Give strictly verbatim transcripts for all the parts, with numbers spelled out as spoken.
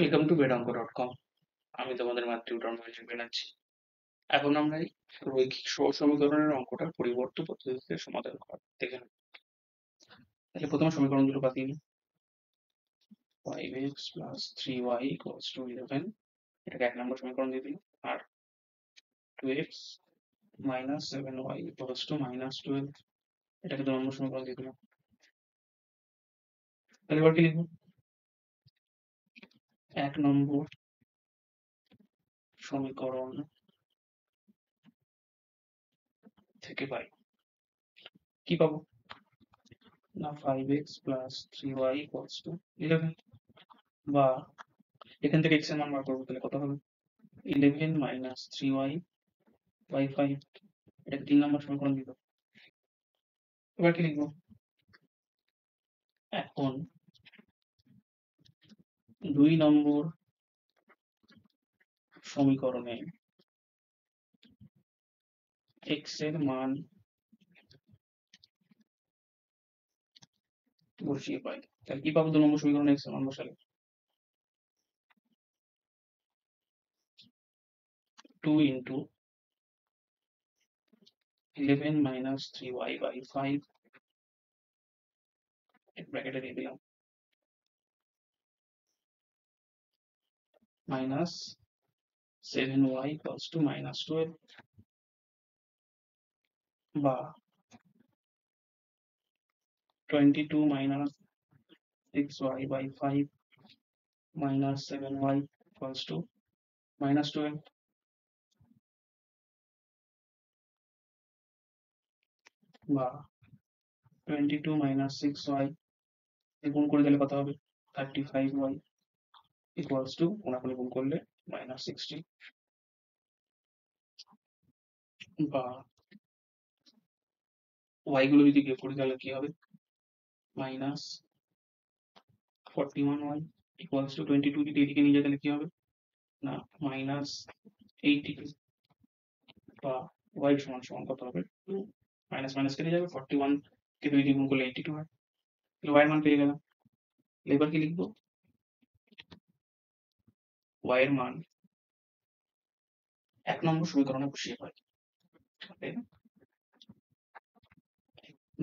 Welcome to vedantu dot com. আমি তোমাদের মাতৃউটার মালিক বেনাচ্ছি। এখন আমরা রৈখিক সমীকরণের অঙ্কটা পরিবর্ত পদ্ধতিতে সমাধান করা দেখে নেব। তাহলে প্রথম সমীকরণগুলো পাতি five x plus three y equals to eleven, এটাকে এক নম্বর সমীকরণ দিয়ে দিলাম। আর two x minus seven y equals to minus twelve, এটাকে দুই নম্বর সমীকরণ দিয়ে দিলাম। তাহলে এবার কি লিখব, এক নম্বর সমীকরণ থেকে পাই কি পাবো না five x plus three y equals to eleven, বা এখান থেকে x এর মান বার করব। তাহলে কত হবে eleven minus three y by five, এটা তিন নম্বর সমীকরণ দিল। এবার কি লিখবো, এখন দুই নম্বর সমীকরণে x এর মান বসিয়ে পাই। তাহলে কি পাবো, দুই নম্বর সমীকরণে x এর মান বসালে two into eleven minus three y by five, ব্র্যাকেটে দিয়ে দিলাম minus seven y equals to minus twelve, বা twenty-two minus six y by five minus seven y equals to minus twelve। বা twenty-two minus six y গুণ করে দিলে কত হবে thirty-five y equals to কোনাকুনি গুণ করলে minus sixty, বা y গুলো যদি বিয়োগ করি তাহলে কি হবে minus forty-one y equals to twenty-two, যদি এদিকে নিয়ে যাই তাহলে কি হবে না minus eighty, বা y সমান সমান কত হবে two, minus minus কেটে যাবে forty-one কে দুই দিয়ে গুণ করলে eighty-two হয়। তাহলে y এর মান পেয়ে গেলাম। এবার কি লিখবো, y এর মান এক নম্বর সমীকরণে বসিয়ে পাই। এক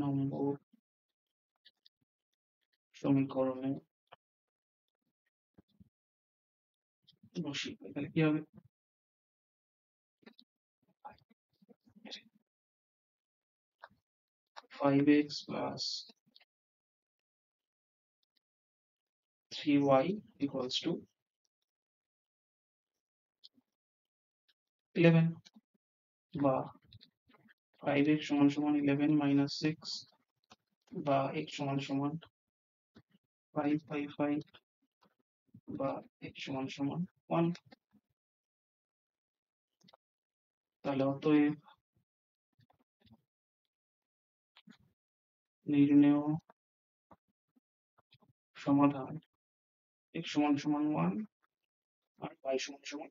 নম্বর সমীকরণে বসিয়ে পাই তাহলে কি হবে, five x plus three y equals to eleven, বা five x সমান সমান eleven minus six, বা x সমান সমান five by five, বা x সমান সমান one। তাহলে অতএব নির্ণেয় সমাধান x সমান সমান one আর y সমান সমান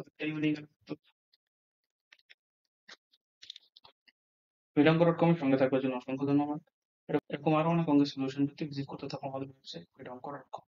vedantu dot com। সঙ্গে থাকার জন্য অসংখ্য ধন্যবাদ। এরকম আরো অনেক অঙ্গের সলিউশন ভিত্তিক ভিজিট করতে থাকুন আমাদের ওয়েবসাইট vedantu dot com।